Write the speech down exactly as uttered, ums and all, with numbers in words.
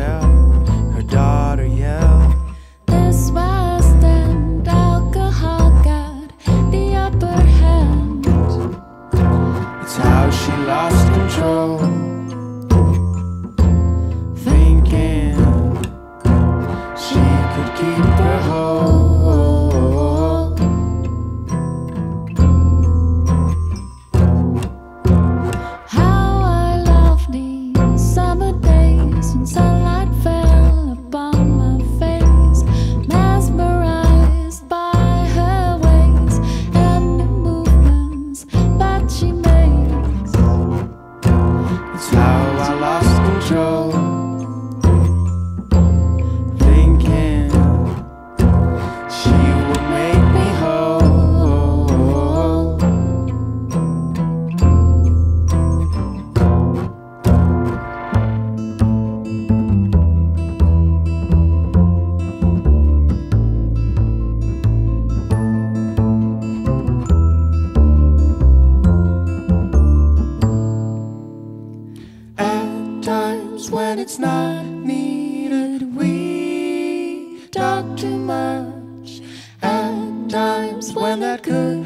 herself. Her daughter yelled, "This was then, alcohol got the upper hand. It's how she lost control, thinking she could keep her whole. How I love these summer days when sunlight fell upon my face, mesmerized by her ways and the movements that she makes. It's how I lost control, thinking she would make me whole. At times when it's not needed, we talk too much. At times when that could